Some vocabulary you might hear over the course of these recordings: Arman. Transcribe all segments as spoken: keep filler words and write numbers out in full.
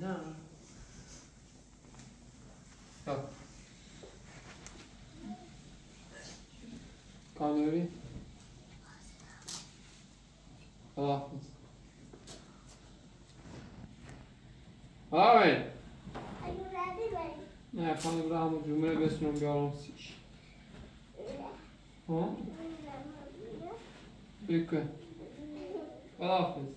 No. Oh. Kanuri. Oh. All right. Are you ready, ready? Yeah, Kanuri, I'm going to be listening to your speech. Huh? Good. All right.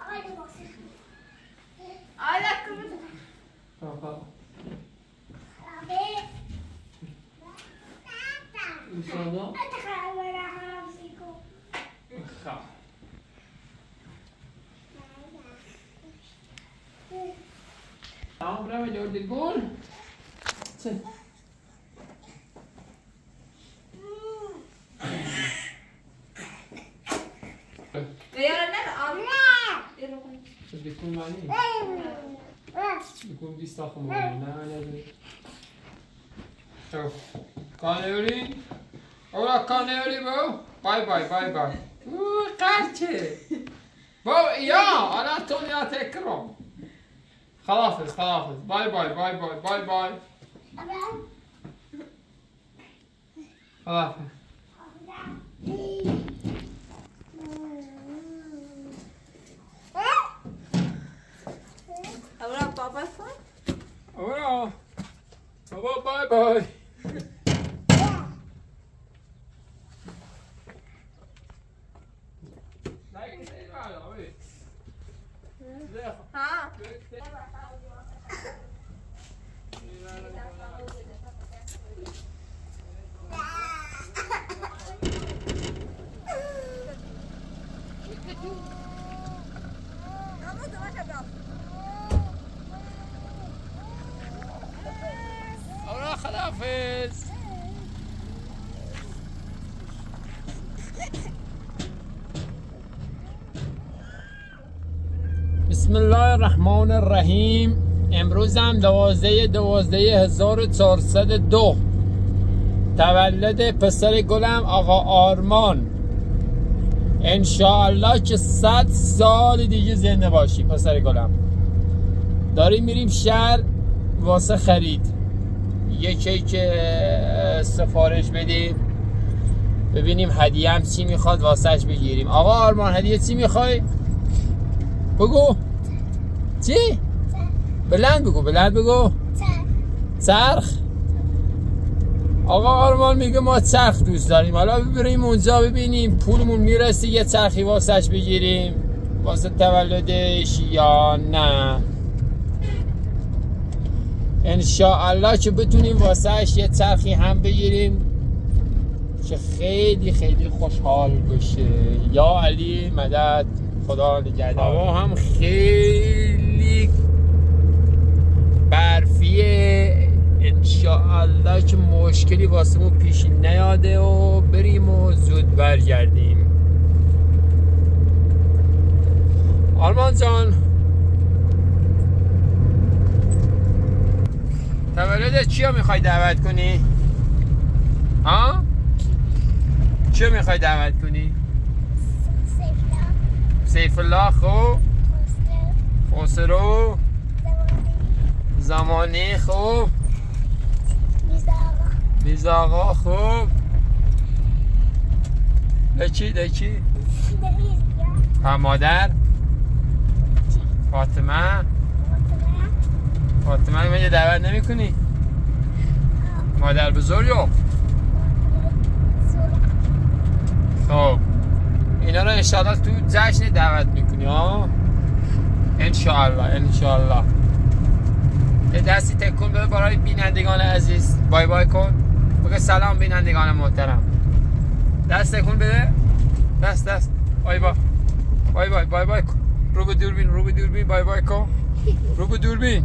عادي نصيب عليكم تفا ابي تاتا تخاف ولا حافظكم خاف عمرها ما جاوبت تقول بيكون معنيه بيكون بيستخدم معناه شوف كانيوري اولا كانيوري بو باي باي باي باي قرشي بو يا انا توني اتكرم خلاص خلاص باي باي باي باي باي باي خلاص Bye bye. Oh no. Bye bye. Hafiz. بسم الله الرحمن الرحیم. امروز هم دوازده دوازده هزار و چهارصد و دو تولد پسر گلم آقا آرمان. انشاءالله که صد سال دیگه زنده باشی پسر گلم. داریم میریم شهر واسه خرید. یه کیک سفارش بدیم ببینیم هدیه هم چی میخواد واسهش بگیریم. آقا آرمان هدیه چی میخوای؟ بگو چی؟ بلند بگو بلند بگو چرخ. آقا آرمان میگه ما چرخ دوست داریم. حالا بریم اونجا ببینیم پولمون میرسه یه چرخی واسهش بگیریم واسه تولدش یا نه. انشاءالله که بتونیم واسهش یه چرخی هم بگیریم که خیلی خیلی خوشحال بشه. یا علی مدد. خدا نگهدار. هوا هم خیلی برفیه. انشاءالله که مشکلی واسمون پیش نیاده و بریم و زود برگردیم. آرمان جان تولد چیا میخوای دعوت کنی؟ ها؟ چیا میخوای دعوت کنی؟ سیف الله خو خسرو زمانی خو میزا آقا خو لکی لکی مادر فاطمه فاطمه من یه دعوت نمی کنی؟ مادر بزرگ یا؟ خب اینا رو انشاءالله تو جشن دعوت میکنی ها؟ انشاءالله انشاءالله. یه دستی تکون بده برای بینندگان عزیز. بای بای کن بگه سلام بینندگان محترم. دست تکون بده دست دست بای بای بای بای بای بای کن. رو به دوربین رو به دوربین بای بای کن رو به دوربین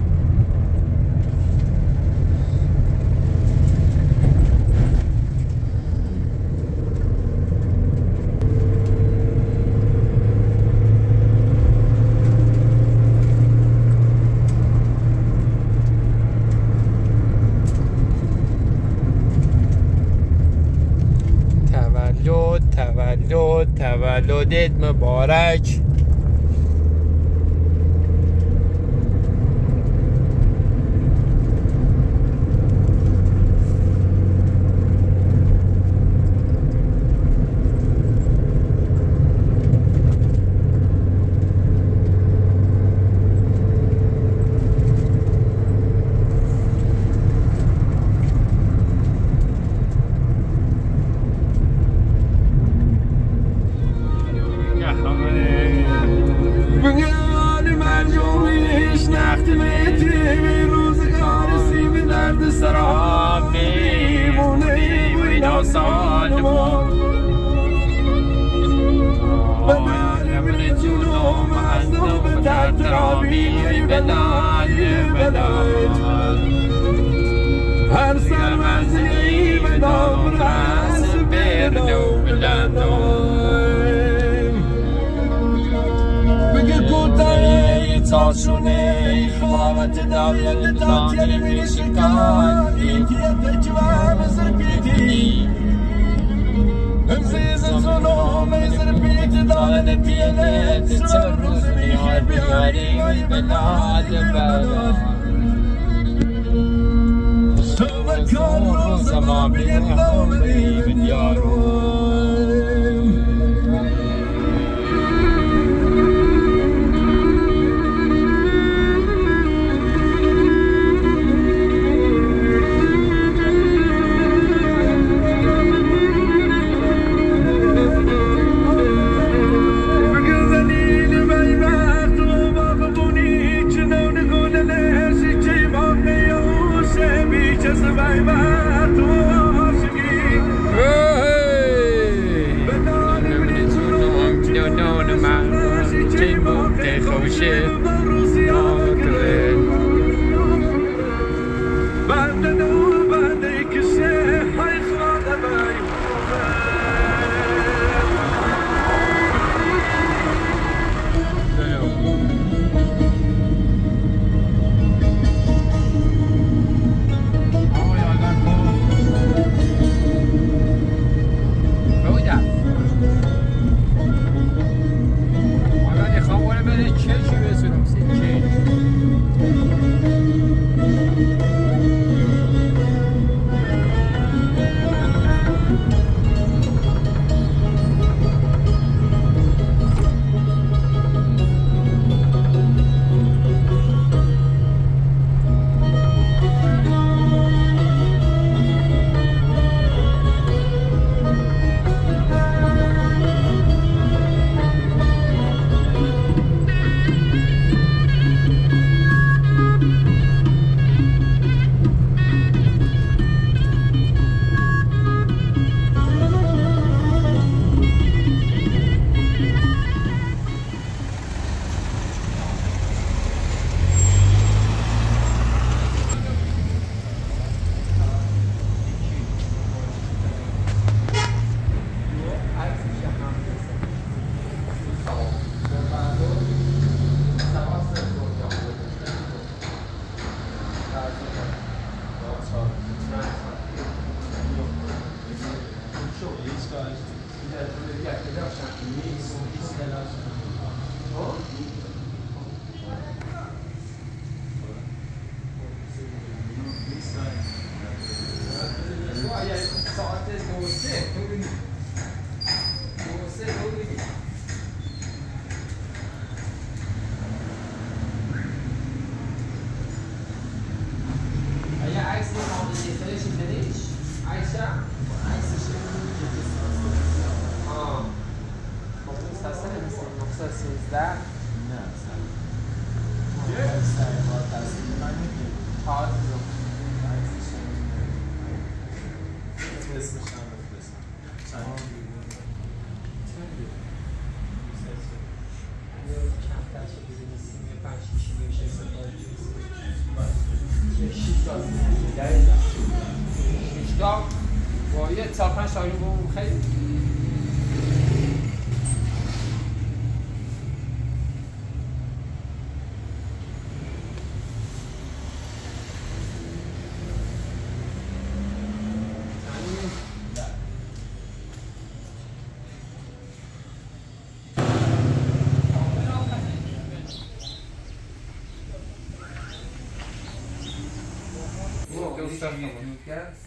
تولد تولدت مبارک. ترابي بناي بناي هر سما زي بدم راس بيرنو بلادوي بقل كوتاي تاشوني خوابت داوي اللي تاتي من الشكار ايدي التجواب زربيتي همزيز الظلوم زربيت دانت ينات تسرز بيخي بياري بنادي بنادي تذكروا زمان بينضمني في ديارهم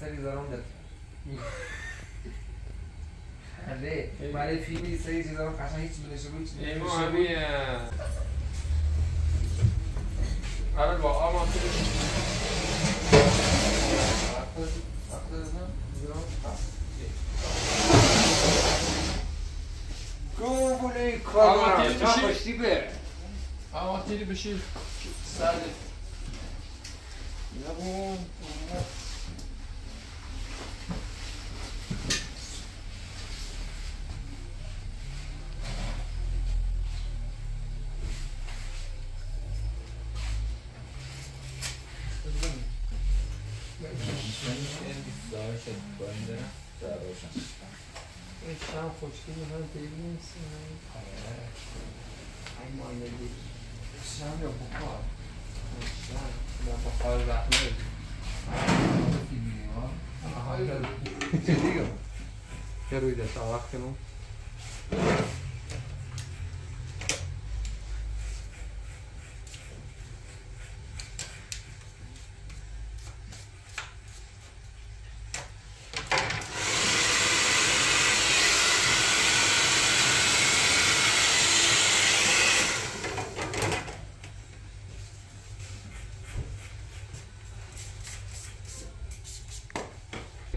Is around that. And they, my family says, you know, I need to be a خوشتیم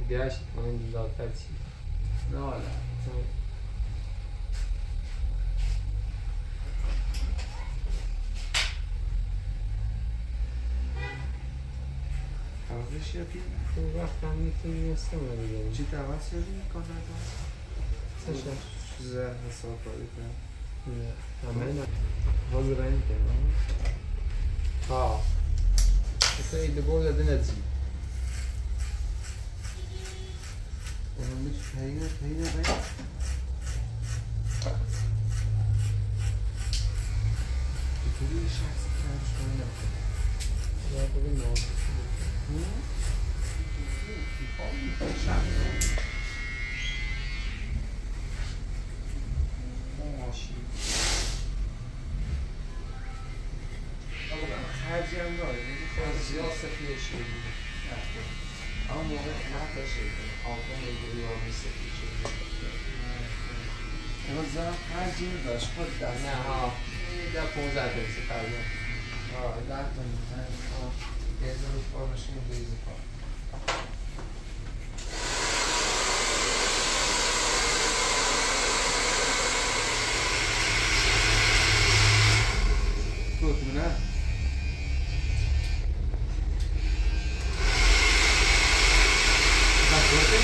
Găsit oameni din altă țară. Da, da. Am vrut și eu bine. Cumva familia nu este mai bine. Ce te-a luat eu bine? Când ai luat? Să știu. Zăr, să o părită. Da. Amena. Vă durante, nu? Ha. Asta e de bolă de neții. مش هينا هينا هينا بتقولي لي شحس كده شويه لا بقول له ماشي طبعا حاجه يعني خالص يوصف لي شيء أول مرة ما تشيل، أول مرة اليوم يصير شيء. هذا حاجي بس خد عناها، إذا فوزات بسكالة، آه لا تنسى، آه إذا الفرش نبيزه. توت منه. I say this.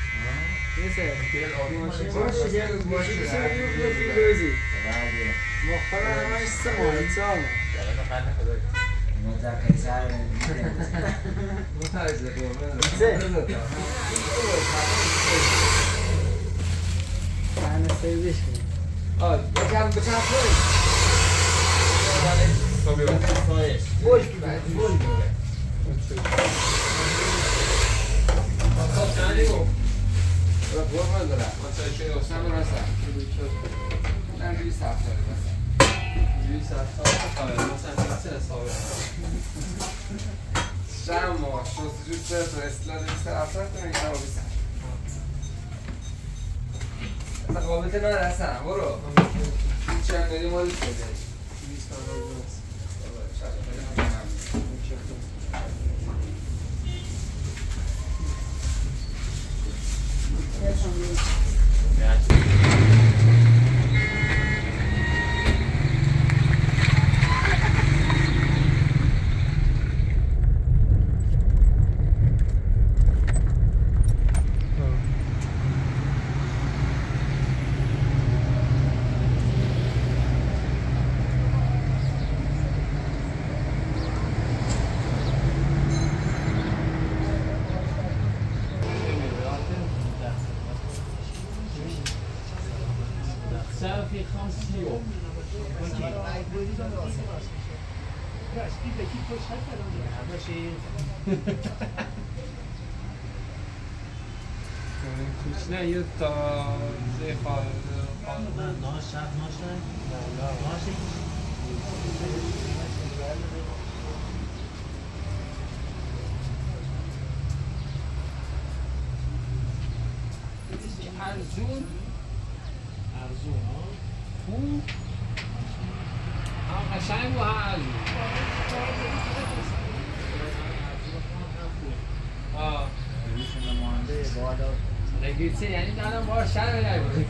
Oh, you can't, you can't play. What I don't know what's نه یه تا زی خال خال ناش شد ناش نه ناش ارزون ارزون ها خوب هم قشنگ و هم ارزون آه میشه نماینده بادا لگیت یعنی دارم باور شر می‌داری.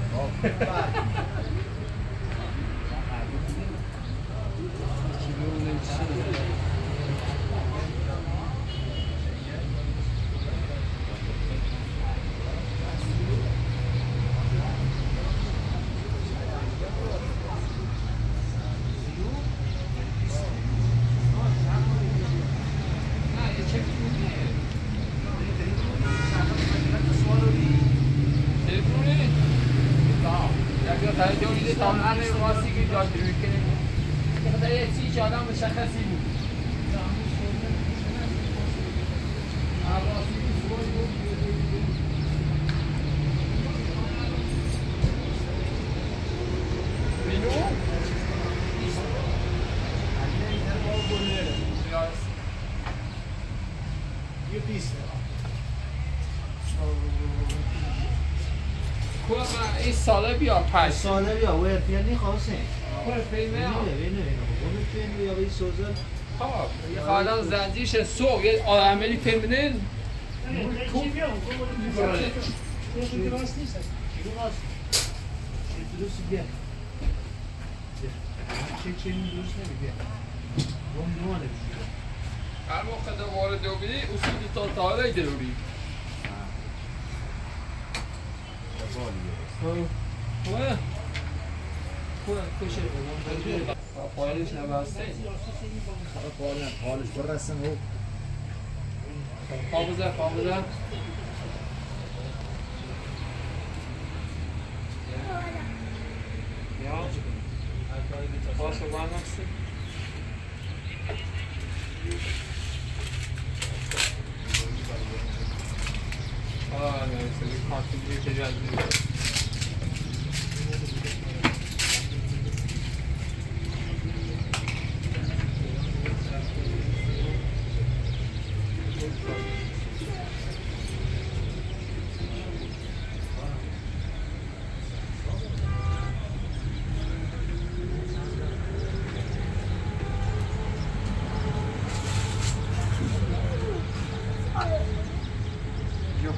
ساله بیا پشت ساله بیا و ارفیل نیخواستیم ارفیل نه بینه بینه سوزه خب حالا زندیش سوق یه عملی فمینین کم راست نیست بیا چه چه درست نمیگه گم نمانه هر موقع در وارد بینی اصولی تا تعالی دروری خوب خوب خوب کشید پایلش نبسته پایل پایلش برسن او پاوزه پاوزه یا پاسو بانسته آه نه سری کارتی چه جالبی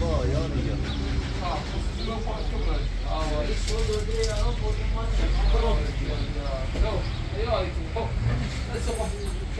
با یا دیگه ها خصوصی با پاکتون Seviyorum.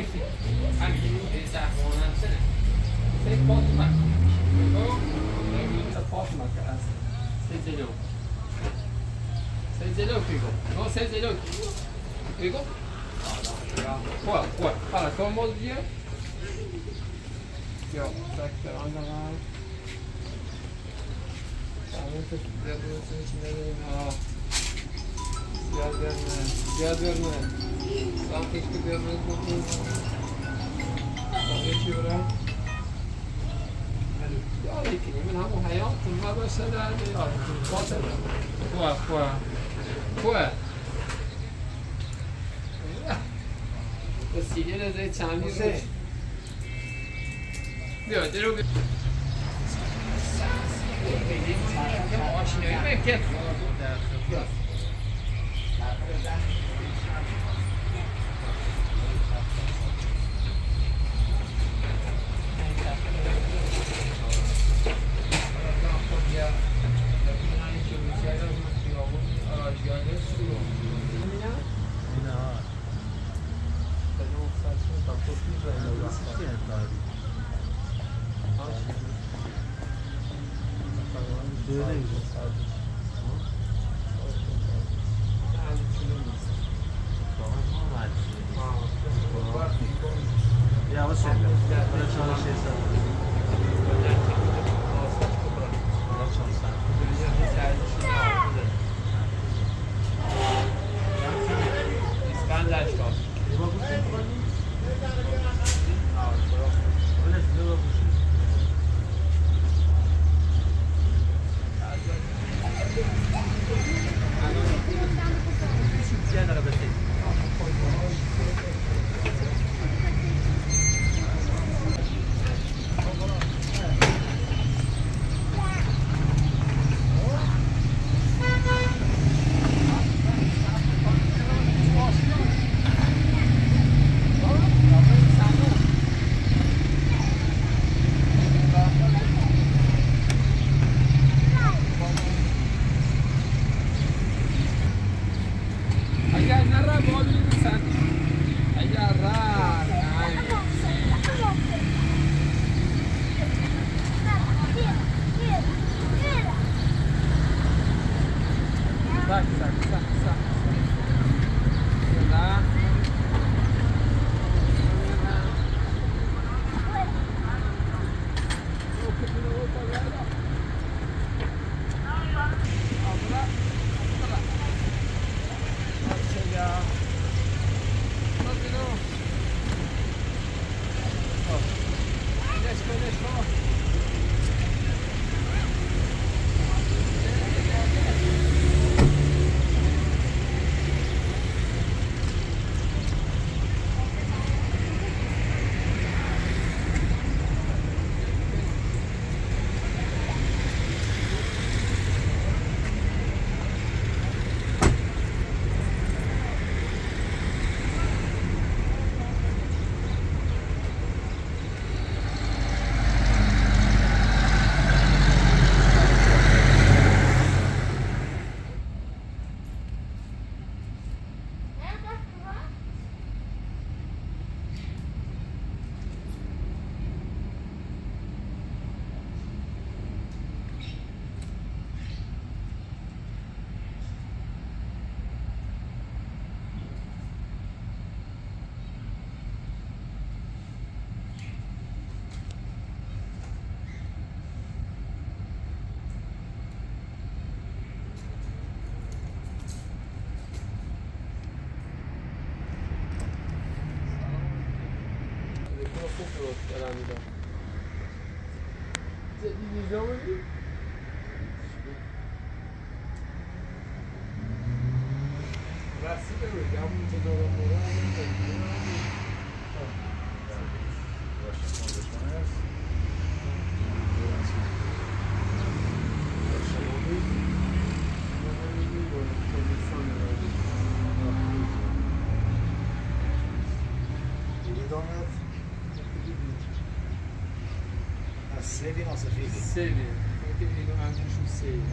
Peki bir gün önce şunu seviyorum.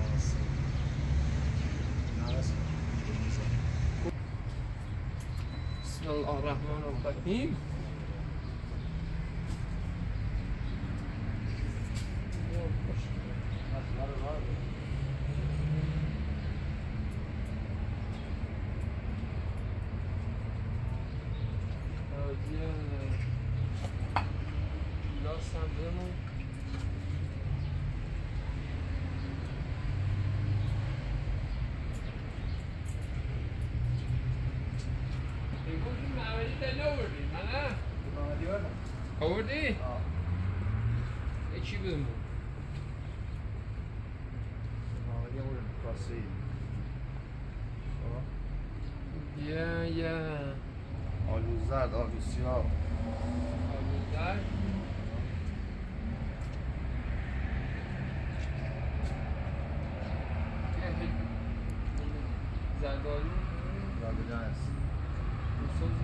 Bismillahirrahmanirrahim. Bismillahirrahmanirrahim. Orada? İki gün bu. Ya ya. Aluzard, aluziyah. Aluzard. Zardolu. Zardoluyuz. Musozi.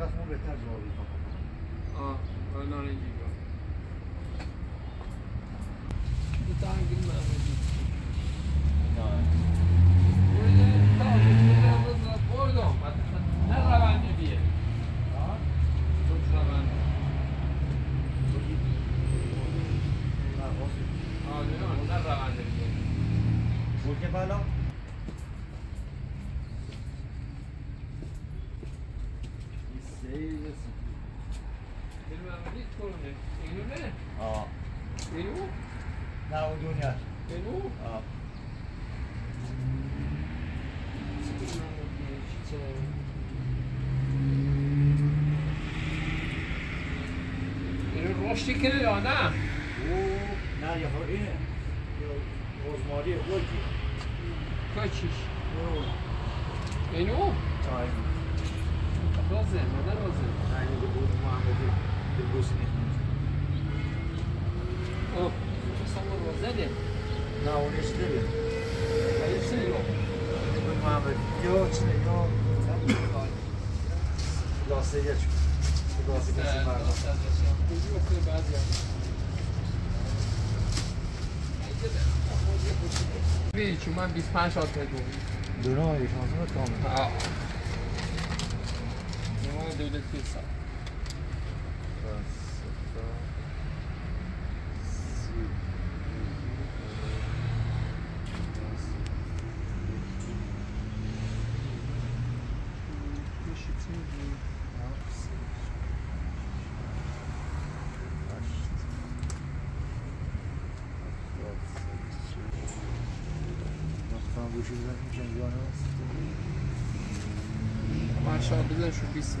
Bakın beter zorluyor. Ah, ben öyle gidiyor. Bir tane girmem lazım. Ya. Böyle tam böyle pardon. Ne ravandı diye. Ha? Çok ravandı. Ha, o. Ne ravandı diye. Bu kebala Roşt dikilir ya ne? Ne yapar iyi? Rozmari olur ki. Kaçış. Ne o? Ay. Roze, ne roze? Aynı bu Muhammed'i, bu Hüsnü. O, sen roze de. Ne o işte de. Hayırlısı yok. Bu Muhammed yok, yok. Lasteye geç. Lasteye geç var. Bizi okuyor bazı yerler. Bir çuman بیست و پنج altı ediyor. Dönem ayı şansına kalmadı. Aa. Dönem devlet piyasa. Maşallah bizden şu bir isim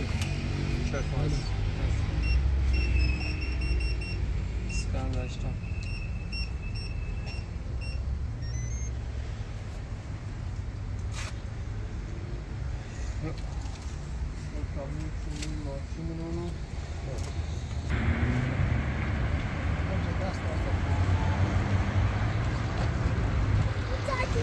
Çakmaz. Skandaştan. Bakalım şunun var. Şunun onu. Altyazı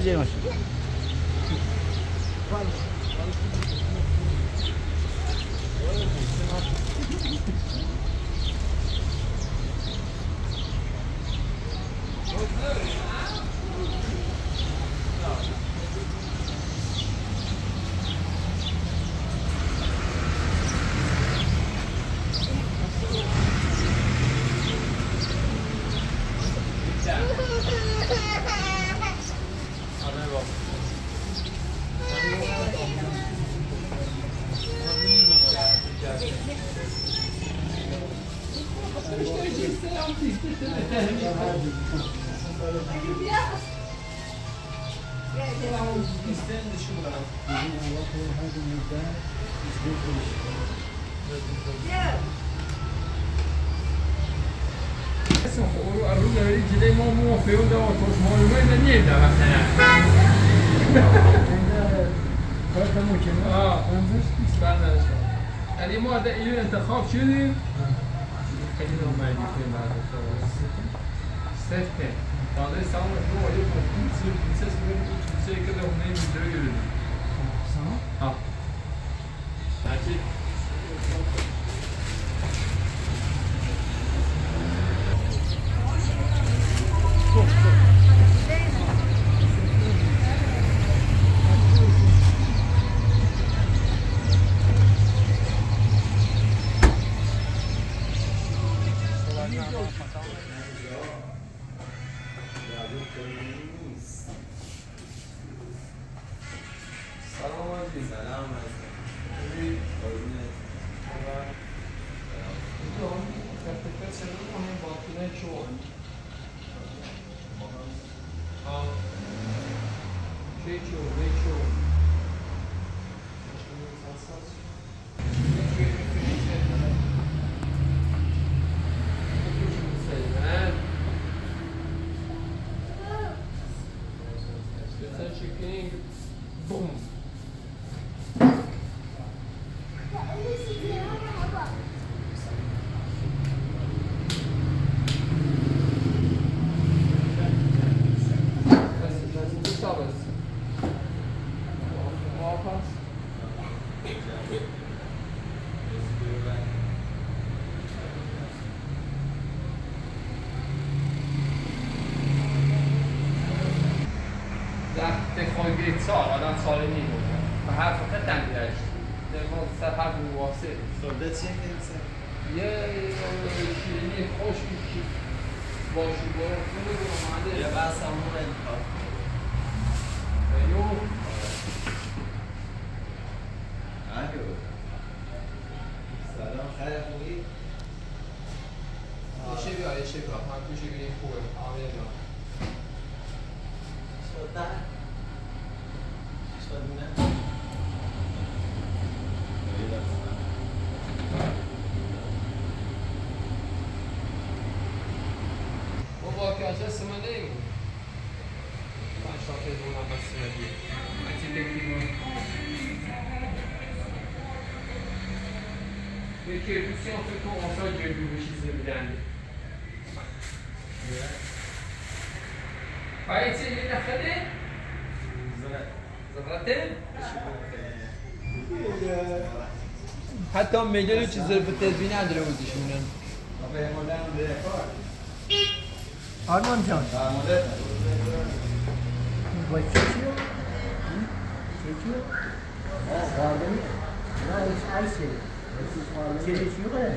食べちゃいました。حتی میدونیم چه ضرب تزوینی نداره بودشونن آرمان جان باید چه چیو؟ چه چیو؟ خاردنی؟ نه ایش عرشه چه چیو باید؟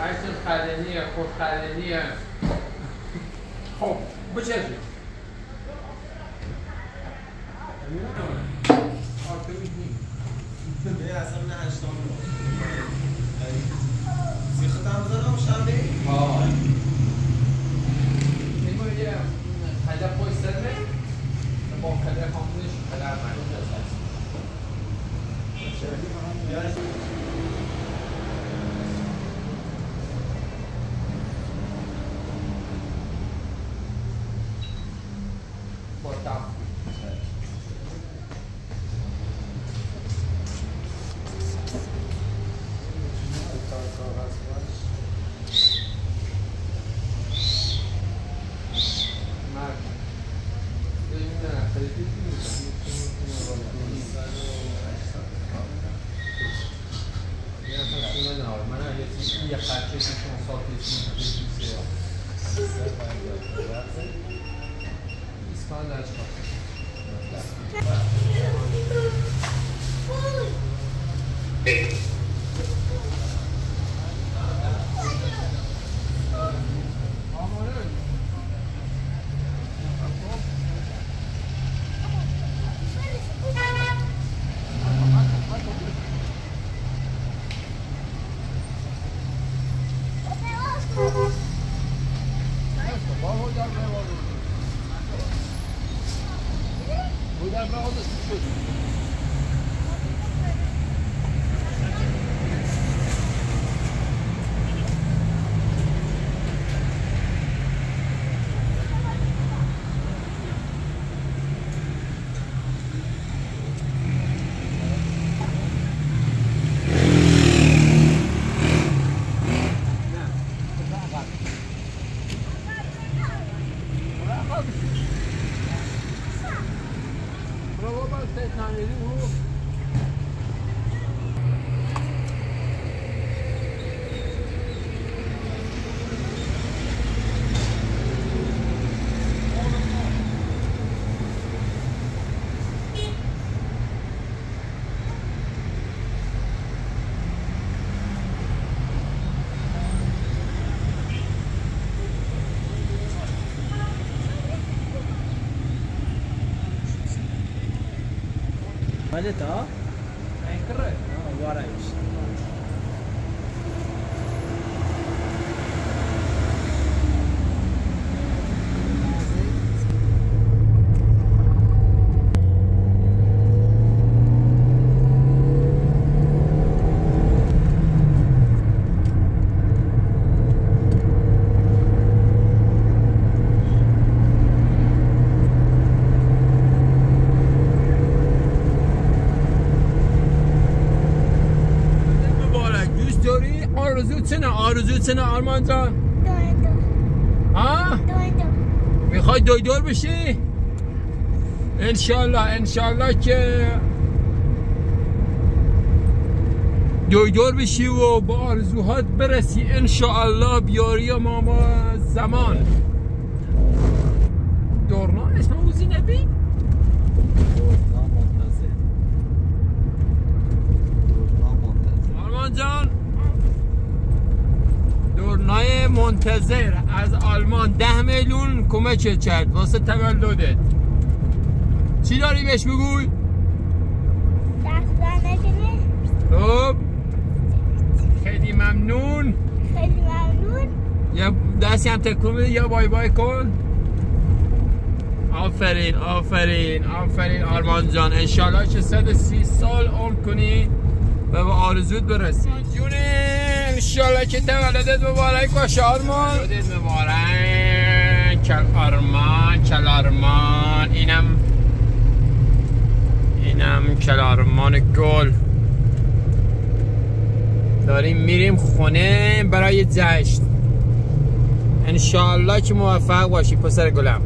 عرشه خاردنیه خود خاردنیه خب بچه چیو؟ به اصلا نه هشتان رو سیخت هم زدم شنبه؟ آه میگوی یه قدر پای سرمه با قدر کامونش قدر مردم جزد هست بیاری؟ با تفت Thank you. Buradan ne oldu? Olha tá, é correto. Agora é isso. آرزوت چنه آرمان جان؟ دویدور. ها؟ دویدور. میخوای دویدور بشی؟ انشالله انشالله که دویدور بشی و با آرزوهات برسی انشالله بیاری ما با زمان. دورنا اسم اوزی نبی؟ دورنا منتظر. دورنا منتظر. آرمان جان دورنای منتظر از آلمان ده میلیون کمک کرد واسه تولدت. چی داری بهش بگوی؟ خب خیلی ممنون. خیلی ممنون. یا دستی هم تکون بده یا بای بای کن. آفرین آفرین آفرین آرمان جان انشالله که صد و سی سال عمر کنی و به آرزوت برسی. انشالله که تولدت مبارک باشه آرمان. تولدت مبارک چل آرمان چل آرمان. اینم اینم چل آرمان گل. داریم میریم خونه برای جشن. انشالله که موفق باشی پسر گلم.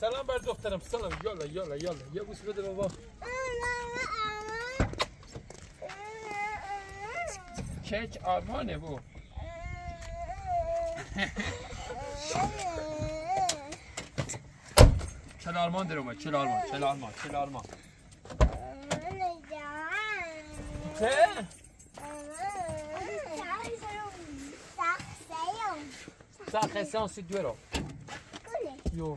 سلام بر دخترم سلام یالا یالا یالا یه بوس بده بابا کیک آرمانه بو چل آرمان در اومد چل آرمان چل آرمان چل آرمان چه؟ ساخه سیون سی دویرو یو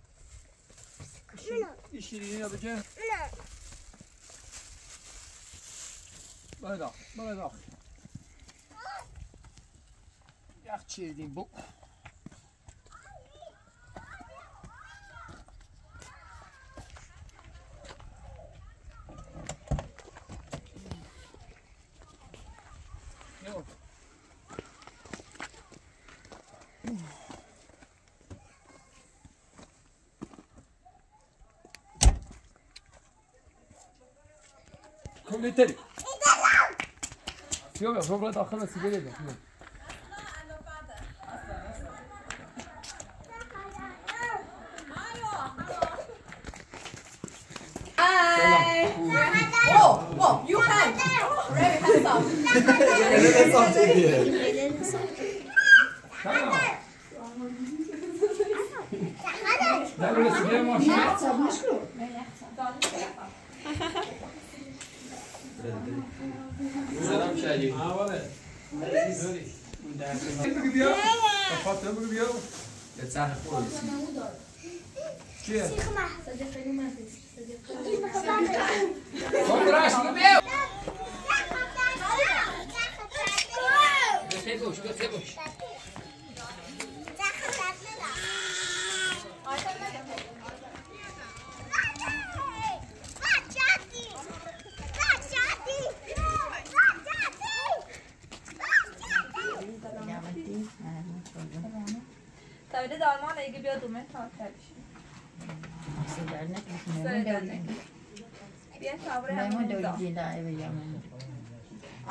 إيش اللي هنا بيجي برا داخل برا داخل يختشيلين بق لتري. شوف يا شباب لا خلص بليده. Oh, oh, you can. Very handsome. Very handsome here. لا لا سيدي ما شاء الله. سلام شادي. ها ولد.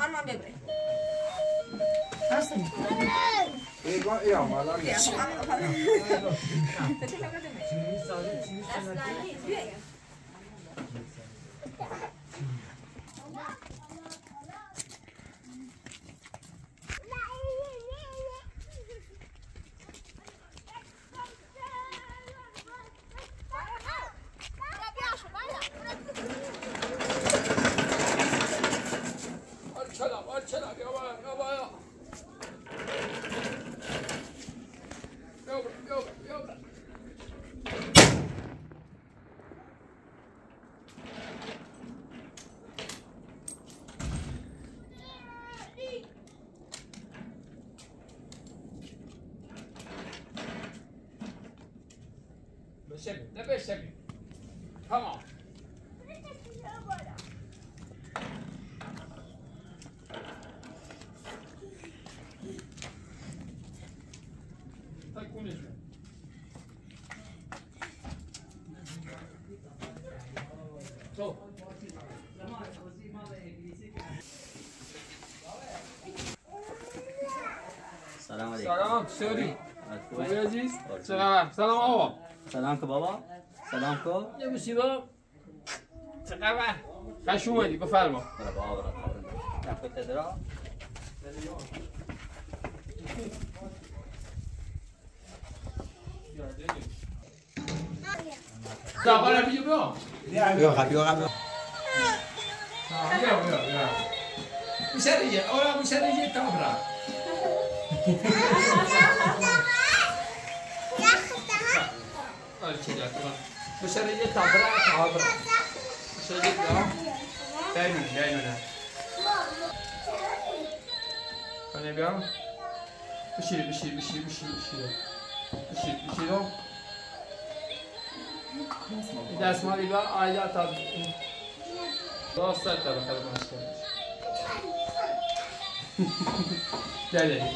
Arman bebre. Aslan. Ego ya malam. Ya malam falan. Peki ne demek? Şimdi sadece şimdi sana. The best of you. Come on. So, Salam alaikum. Salam, sorry. Salam, salam. سلام کو بابا سلام کو یه مصیبا چقدر خوش اومدی بفرما بابا رفت درا تا بالا بیو بیا بیا بیا بیا بیا بیا میشریه اوه میشریه تا برا مشاريع تبرع تبرع مشاريع تبرع دايما دايما خلينا بيان بشيل بشيل بشيل بشيل بشيل بشيل بشيلو إذا اسمع لي بقى عايزة تب لا ساتر خلاص ماشي لا لا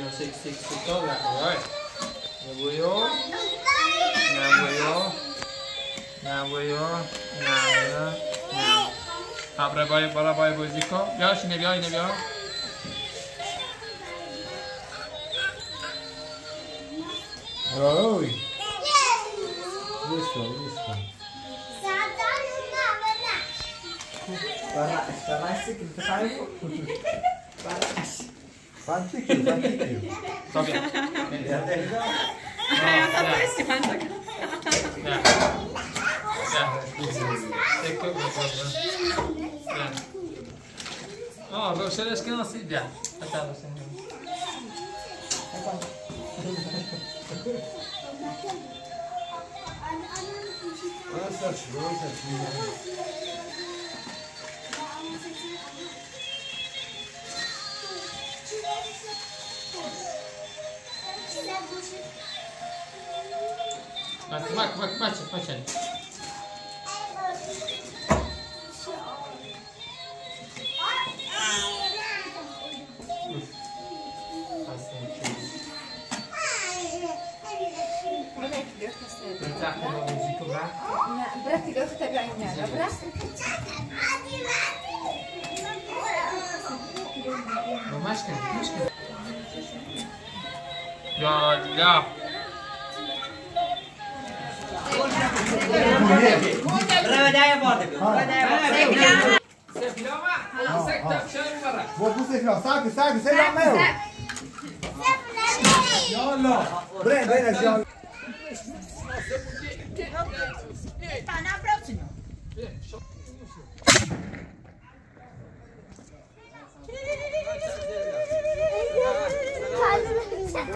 يو سك سك سك طالع هاي نبويو نبويو نبويو نبويو نبويو باي بالا باي بازی کن بیاش اینه بیا اینه بیا اوی بیش کن بیش کن بانش بانش سکیم تخیل بانش Fancy you, fancy you. Stop it. Yeah, there you go. Yeah, yeah. كيف اه بس ليش كنا سيديا تعالوا سيديا يا الله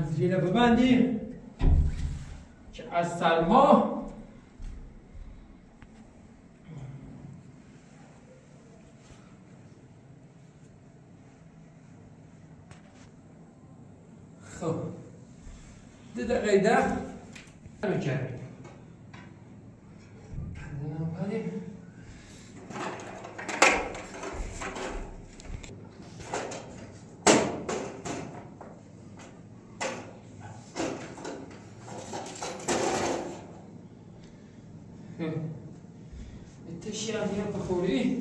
از جیره ببندیم که از سرما خب دو دقیقه ده رو کردیم التشياء هي بخوري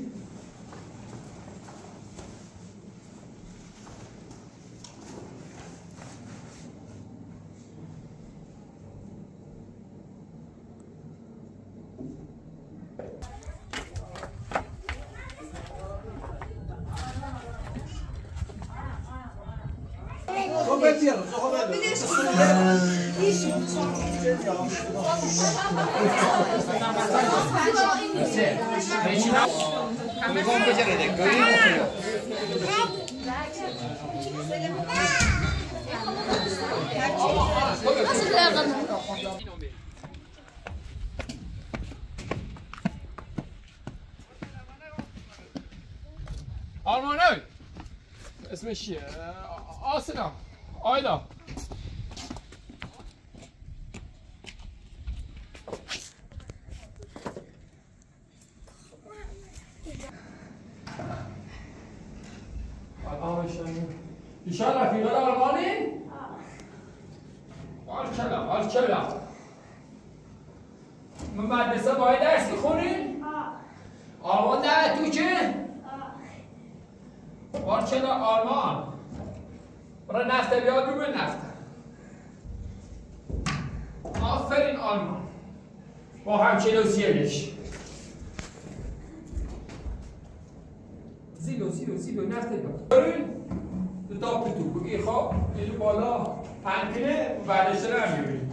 Arman öl اسمش چیه؟ آسنا آیدا ایشالا فیلال آرمانی؟ آرچلا آرچلا من مدرسه باید درس بخونیم؟ آرمان ده تو چه؟ آرچلا آرمان برای نفته بیاد رو به نفته آفرین آرمان با همچه لوزیه بش زیلو زیلو زیلو نفته بیاد دو تو بگی خب اینو بالا پنکینه و برداشته رو هم میبینیم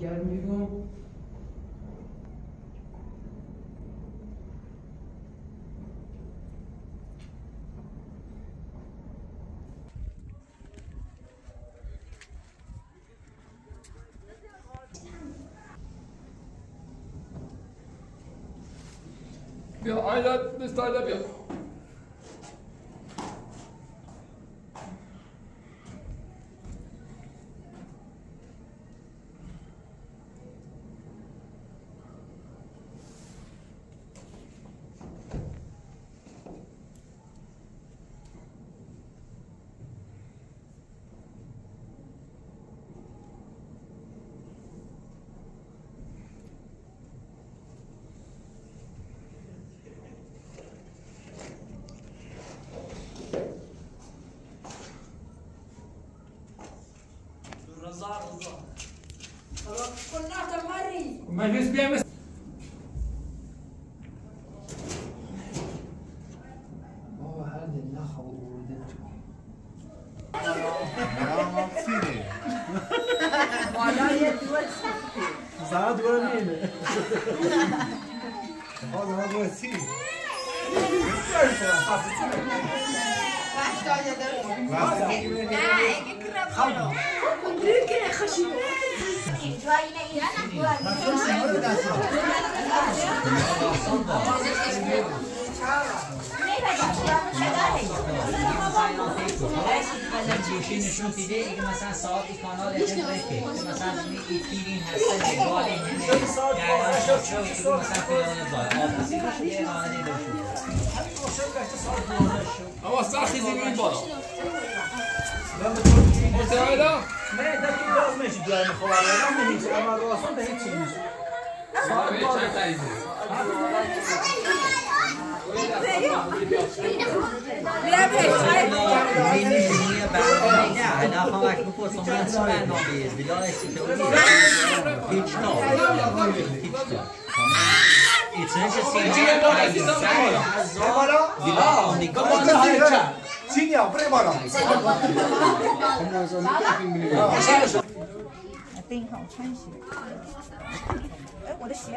gelmiyor. Yeah, I love this. I love you. ما فيش بيعمل هو هذا اللخ ودنته يا مصيري ولا يتوسع زاد ولا مين هذا هو السيد واحد قاعد يدور واحد I نه دکتر باز میشه دوای مخواه من نهیچ اما رواسون ده هیچی میشه ساعت چند تاییزی؟ بیا بیا شاید زینی جنیه برای نه انا خواهک بپرسون من چه برنا بیز بلا ایسی تونی هیچ تا هیچ تا ایچنش سینیه برای هزار بلا نگاه نهیچه Sini apa ni barang? I think 好穿鞋。哎，我的鞋呢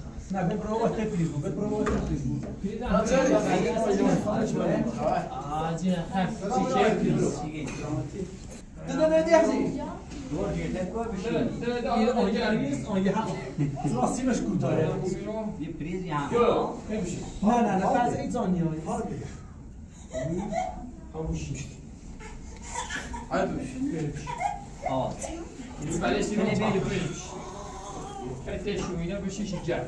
Надо пробовать теплицу, надо пробовать теплицу. Один, ты на надежде? Hatta şu oyuna bir şey şişecek.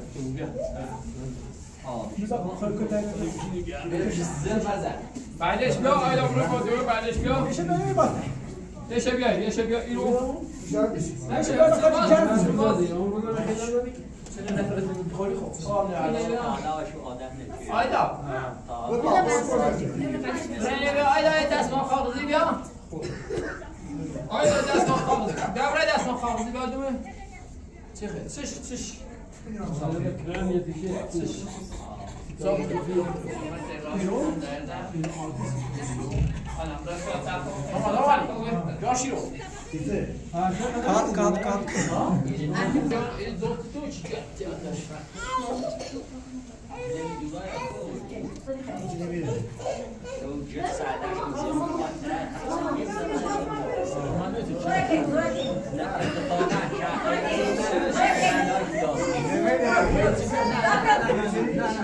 Aa, biz bak farkı da yapıyoruz. Zırvaza. Bağdaş bla ayla grup diyor, bağdaş bla. İşe böyle bak. Yaşa bir ay, yaşa bir ay. Yaşa bir ay. Senin nefretin doğru çok. Tamam ya. Hala şu adam ne? Ayda. Tamam. Böyle ayda tasma kağıdı ya. Ayda tasma kağıdı. Devre tasma kağıdı gördün mü? Çek, çek, çek. Krem yedi ki, çek. Çok iyi. Biro, ama normal. Yaşıyor. Kat, kat, kat.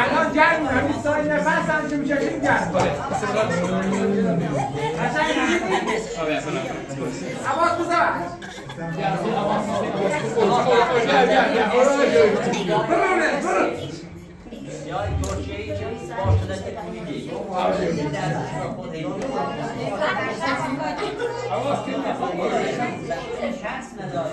الان گرمه همین سای نفس هم که میشهیم گرم باید قشنگ میشهیم آبه اصلا عباس بزرد برونه برون یای گرشه ای که باشده تکنیکی عباس که شخص نداره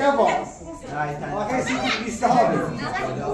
come on. Okay, see, we start. Thank you.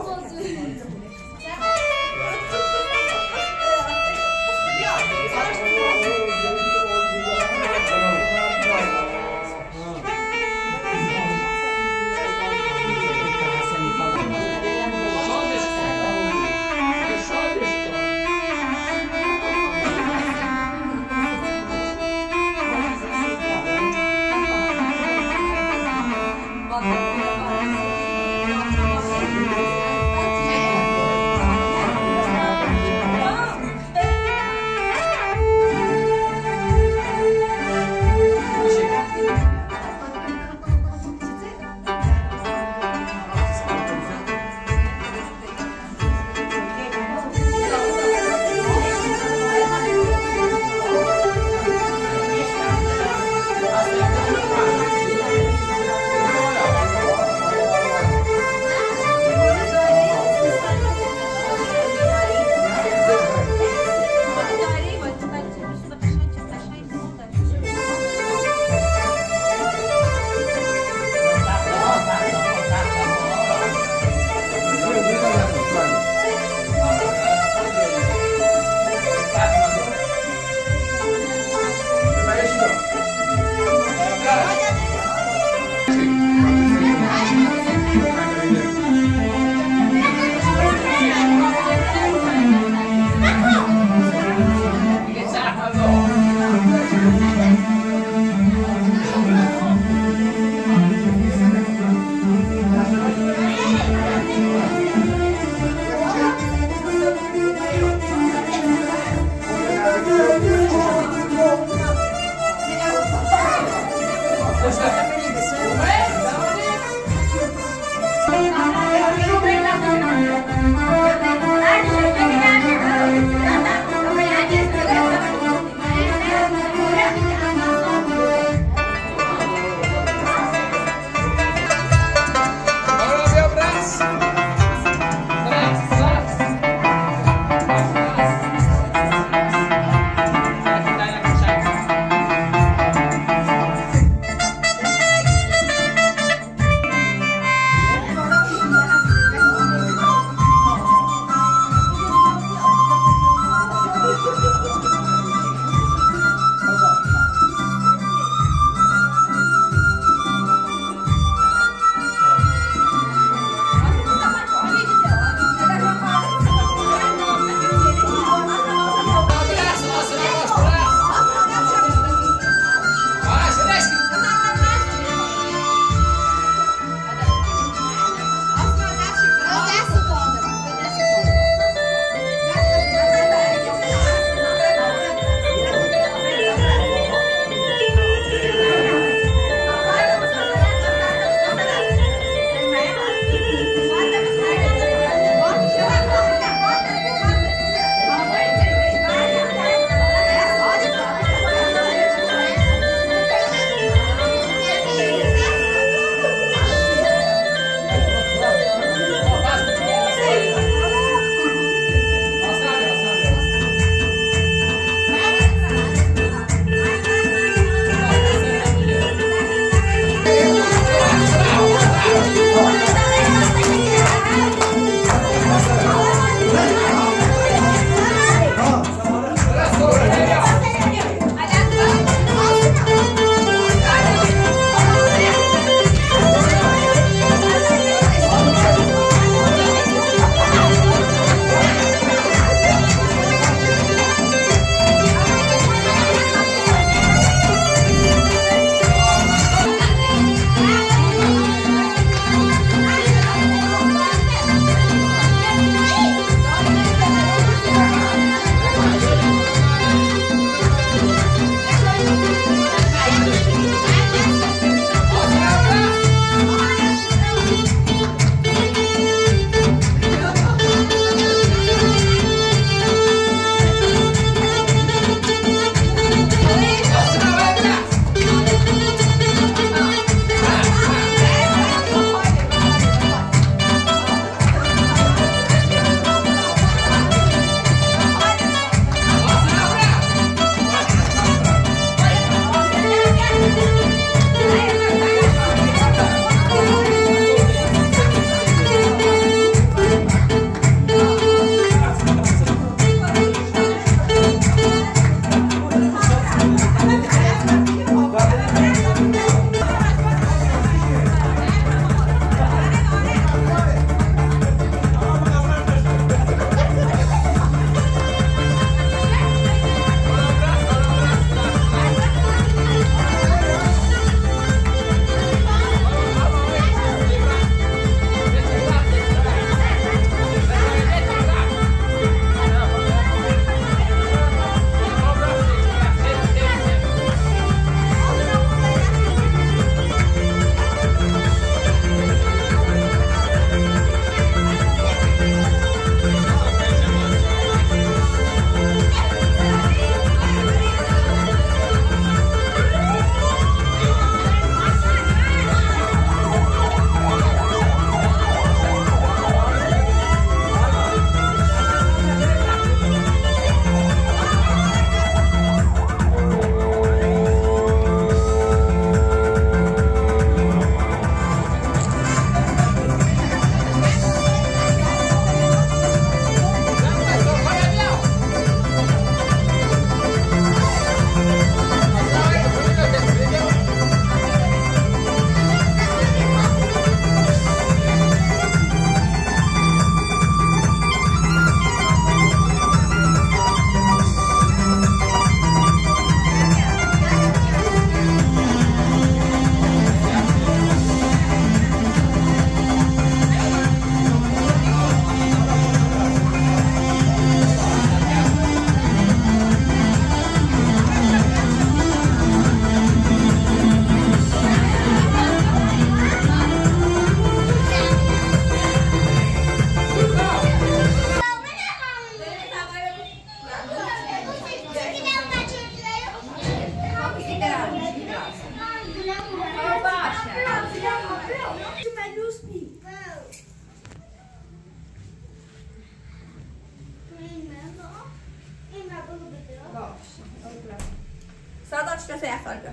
Sadaçta səhvərdə.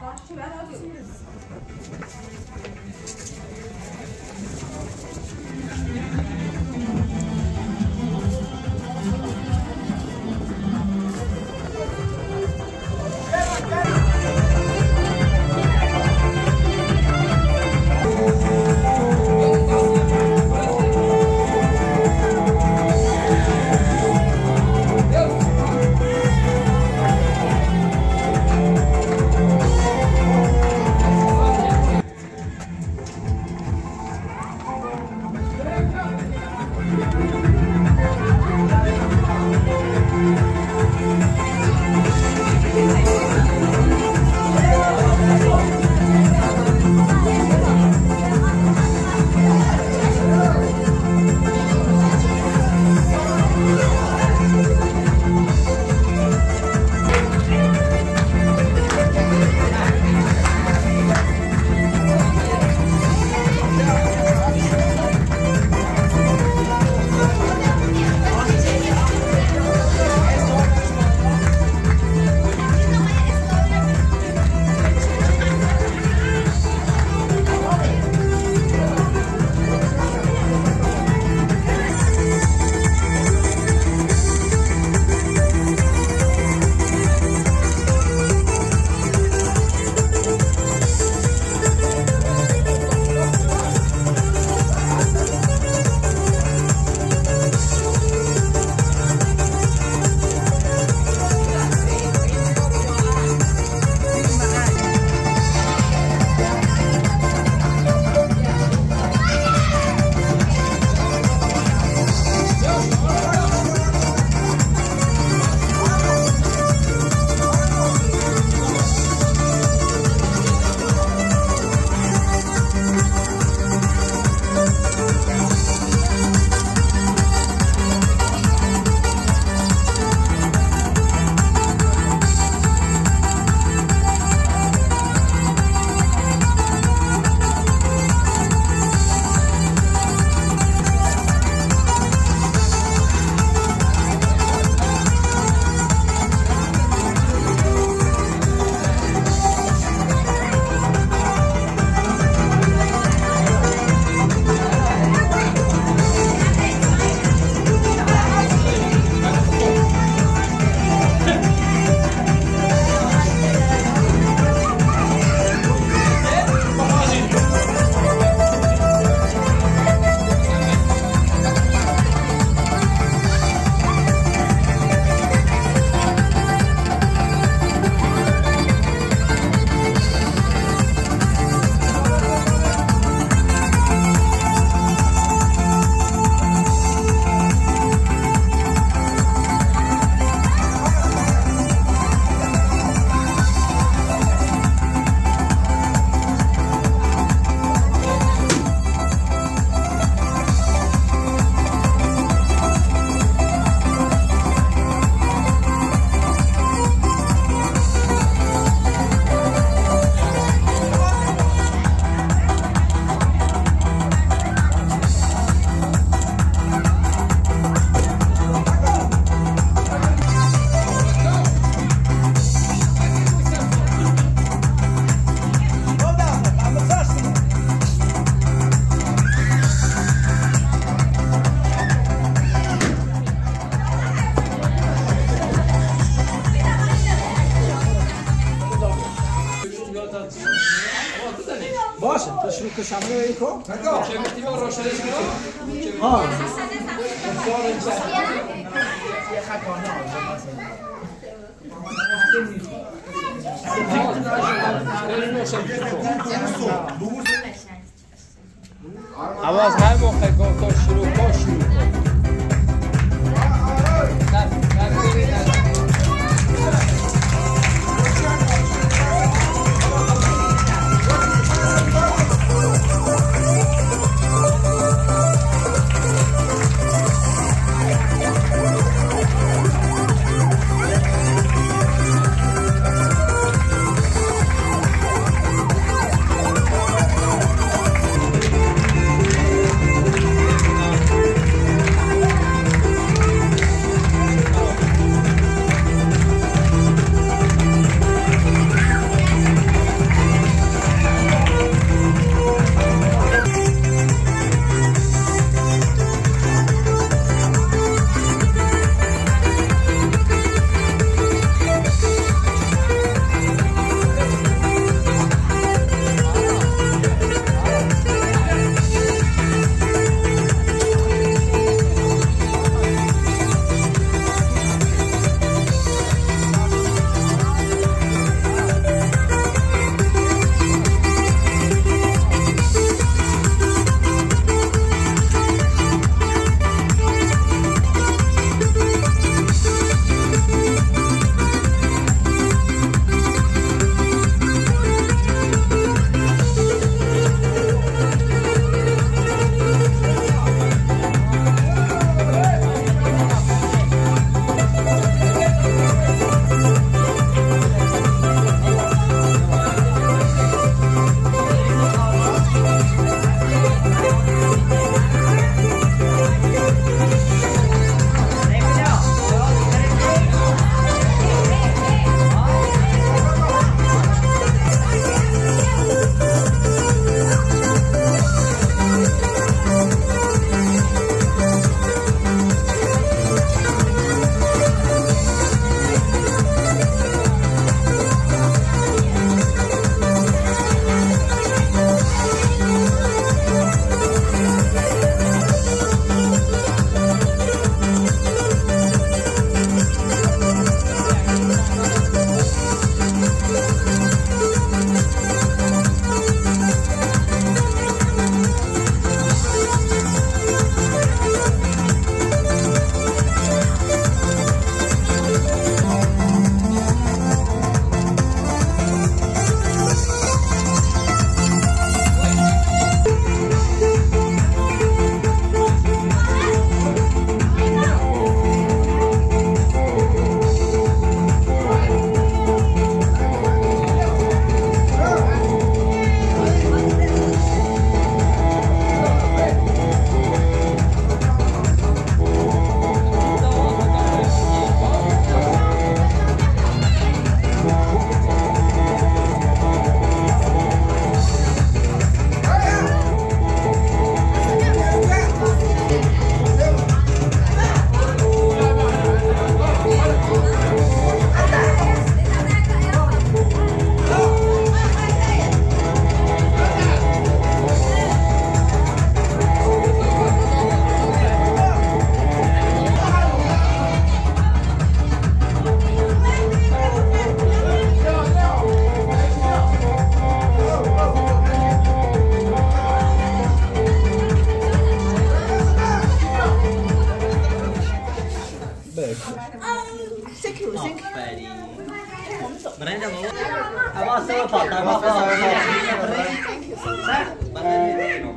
Saçı mən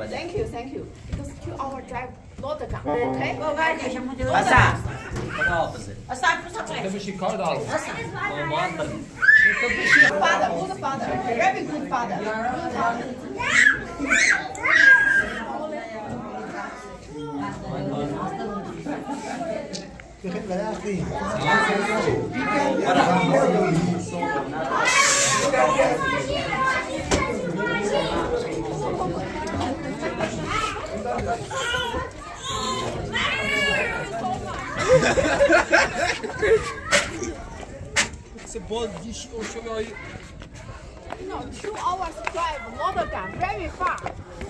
Thank you, thank you. Because two hour drive, not the car. Okay? Father, good father, very good father. What are you doing? It's a ball, you should show you. No, two hours drive, Lodogan, very far.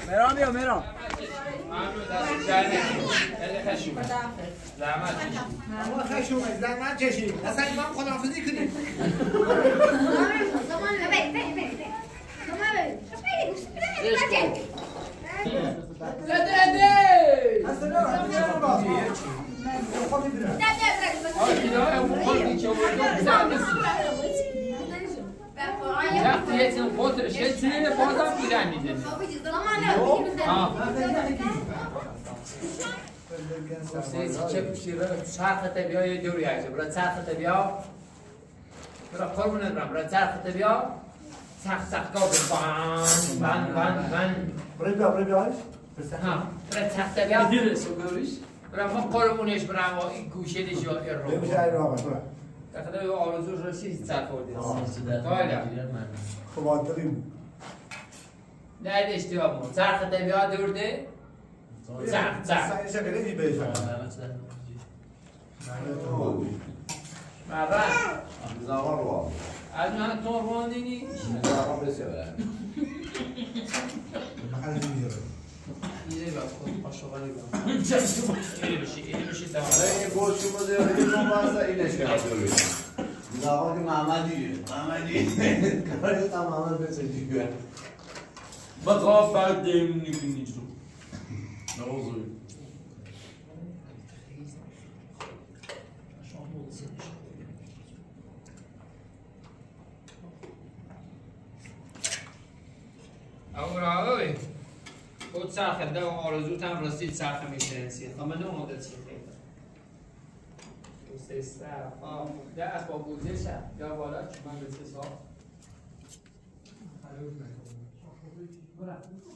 Meron, Meron, Meron. I I don't know how to receive it for this. Come on, dream. That is the one. Tarka, they are the day. Tarka, Tarka, is a great baby. I'm not one in it. Just to see What's up? I don't always do time for six after me. I'm a normal that's your paper. You say, sir, that's what good is. You're what I should manage this off. I don't know.